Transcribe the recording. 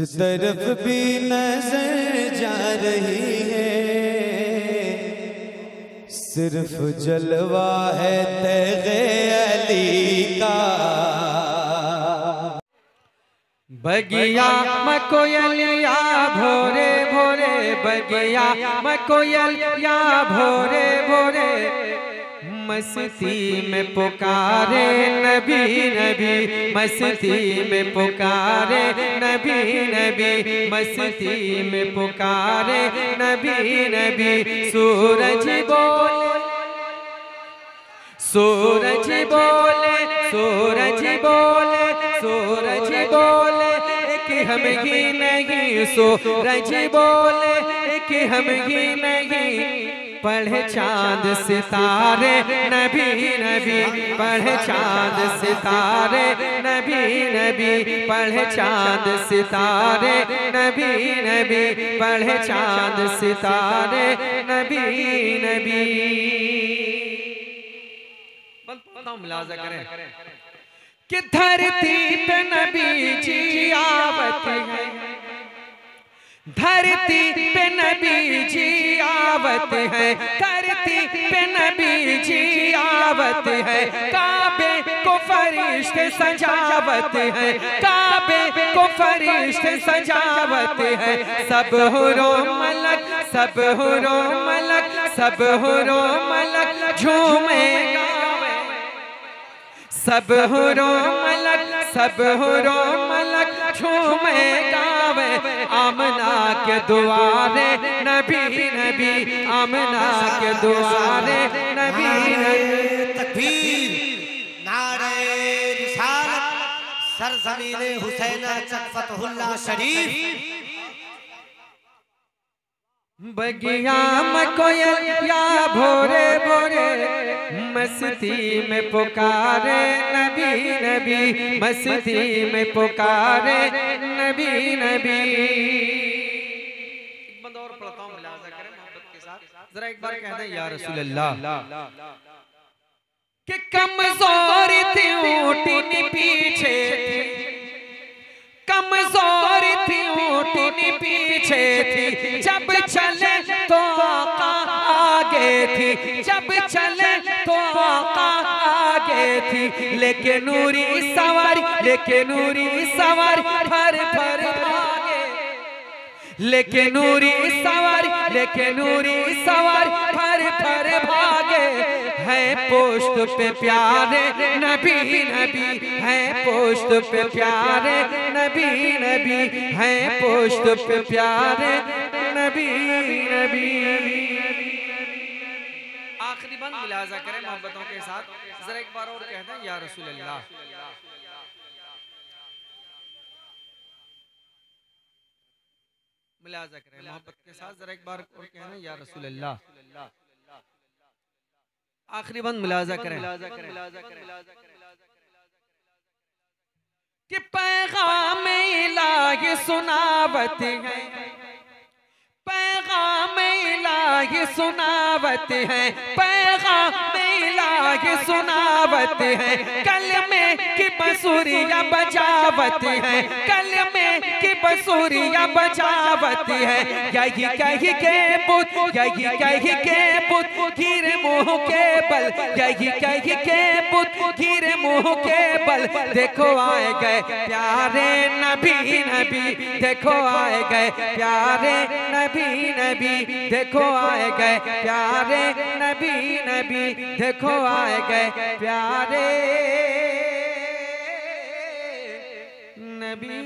जिस तरफ भी नजर जा रही है सिर्फ जलवा है तेगे अली का। बगिया मकोयलिया भोरे भोरे, बगिया मकोयलिया भोरे भोरे, मस्ती में पुकारे नबी नबी, मस्ती में पुकारे नबी नबी, मस्ती में पुकारे नबी नबी। सूरज बोले सूरज बोले सूरज बोले सूरज बोले कि हम ही नहीं, सूरज बोले कि हम ही नहीं। पढ़े चाँद सितारे नबी नबी, पढ़े चाँद सितारे नबी नबी, पढ़े चाँद सितारे नबी नबी, पढ़े चाँद सितारे नबी नबी। मुलाजा करें कि धरती पे नबी जी आवत है, धरती पे नबी जी आवत है, धरती पे नबी जी आवत है। काबे को फरिश्ते सजावत है, काबे को फरिश्ते सजावत है। सब हुरो मलक सब हुरो मलक सब हुरो मलक झूमेगा, सब हुरो मलक सब हुरो मलक झूमेगा। आमना के दुआरे नबी नबी, आमना के दुआरे नबी नबी। तकबीर नारे रिसालत, सरजमीने हुसैना चक फतहुल्ला शरीफ। बगिया मकोयलिया भोरे भोरे, मस्ती में पुकारे नबी नबी, मस्ती में पुकारे नबी नबी। एक बंदा और पढ़ता हूँ, मुलाजा करें मोहब्बत के साथ। जरा एक बार कह दें या रसूल अल्लाह कि कमजोर थी ऊँटनी पीछे, कमजोर थी ऊँटनी पीछे थी, जब चले तो आका आगे थी, जब चले तो आका आगे थी। लेके नूरी सवारी, लेके नूरी सवारी फर फर भागे, लेके नूरी सवारी, लेके नूरी सवारी फर फर भागे। है पोस्ट पे प्यारे नबी नबी, है पोस्ट पे प्यारे नबी नबी, है पोस्ट पे प्यारे नबी नबी। आखिरी बंद मुलाजा करें मोहब्बतों के साथ। जरा एक बार और कहते हैं या रसूल अल्लाह मुलाजा करें मोहब्बत के साथ। जरा एक बार और कहते हैं या रसूल अल्लाह। आखिरी बंद मुलाजा करें कि पैगाम इलाही सुनावत है, पैगाम इलाही सुनावत है, पैगाम इलाही सुनावत है। कलमे की बसूरिया बजावत है, कलमे की बसूरिया बजावत है। यही कही के बुत, यही कही के बुत गिर मुँह के बल, यही कही के बुत गिर मुँह के बल। देखो आए गए प्यारे नबी नबी, देखो आए गए प्यारे नबी नबी, देखो आए गए प्यारे नबी नबी, देखो आए गए प्यारे नबी।